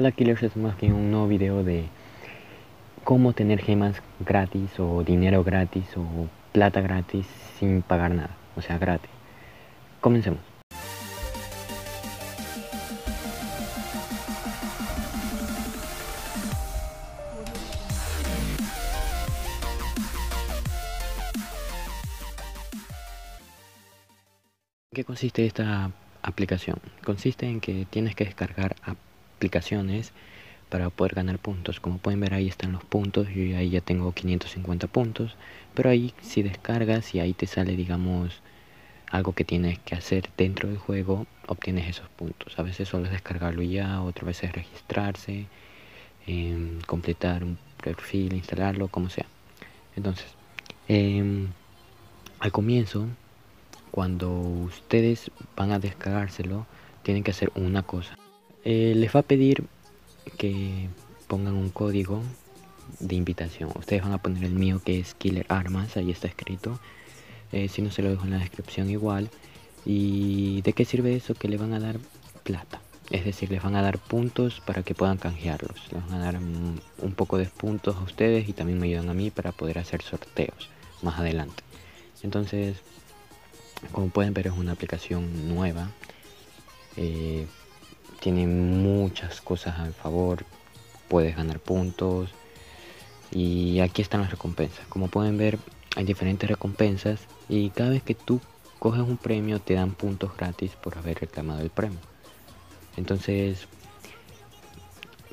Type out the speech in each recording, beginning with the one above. Hola Killers, es más que un nuevo video de cómo tener gemas gratis o dinero gratis o plata gratis sin pagar nada, o sea gratis. Comencemos. ¿En qué consiste esta aplicación? Consiste en que tienes que descargar aplicaciones para poder ganar puntos. Como pueden ver, ahí están los puntos. Yo ahí ya tengo 550 puntos, pero ahí si descargas y ahí te sale, digamos, algo que tienes que hacer dentro del juego, obtienes esos puntos. A veces solo es descargarlo ya, otras veces registrarse, completar un perfil, instalarlo, como sea. Entonces, al comienzo, cuando ustedes van a descargárselo, tienen que hacer una cosa. Les va a pedir que pongan un código de invitación. Ustedes van a poner el mío, que es Killer Armas, ahí está escrito. Si no, se lo dejo en la descripción igual. ¿Y de qué sirve eso? Que le van a dar plata, es decir, les van a dar puntos para que puedan canjearlos. Les van a dar un poco de puntos a ustedes y también me ayudan a mí para poder hacer sorteos más adelante. Entonces, como pueden ver, es una aplicación nueva. Tiene muchas cosas a favor, puedes ganar puntos y aquí están las recompensas. Como pueden ver, hay diferentes recompensas y cada vez que tú coges un premio te dan puntos gratis por haber reclamado el premio. Entonces,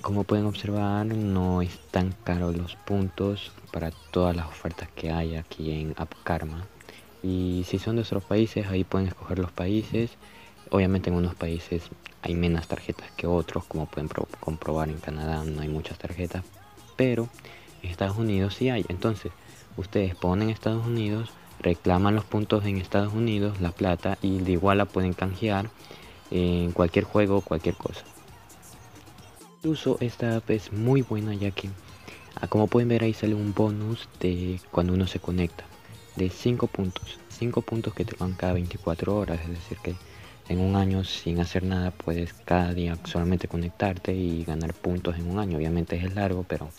como pueden observar, no es tan caro los puntos para todas las ofertas que hay aquí en App Karma. Y si son de otros países, ahí pueden escoger los países. Obviamente en unos países hay menos tarjetas que otros, como pueden comprobar en Canadá no hay muchas tarjetas, pero en Estados Unidos sí hay. Entonces ustedes ponen Estados Unidos, reclaman los puntos en Estados Unidos, la plata, y de igual la pueden canjear en cualquier juego, cualquier cosa. Incluso esta app es muy buena, ya que como pueden ver ahí sale un bonus de cuando uno se conecta de 5 puntos que te van cada 24 horas, es decir que en un año sin hacer nada puedes cada día solamente conectarte y ganar puntos en un año. Obviamente es largo, pero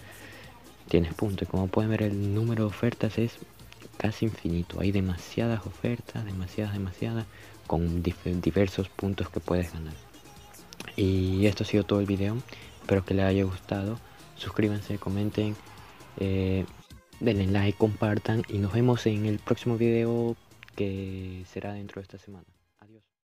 tienes puntos. Y como pueden ver, el número de ofertas es casi infinito. Hay demasiadas ofertas, demasiadas, con diversos puntos que puedes ganar. Y esto ha sido todo el video. Espero que les haya gustado. Suscríbanse, comenten, denle like, compartan. Y nos vemos en el próximo video, que será dentro de esta semana.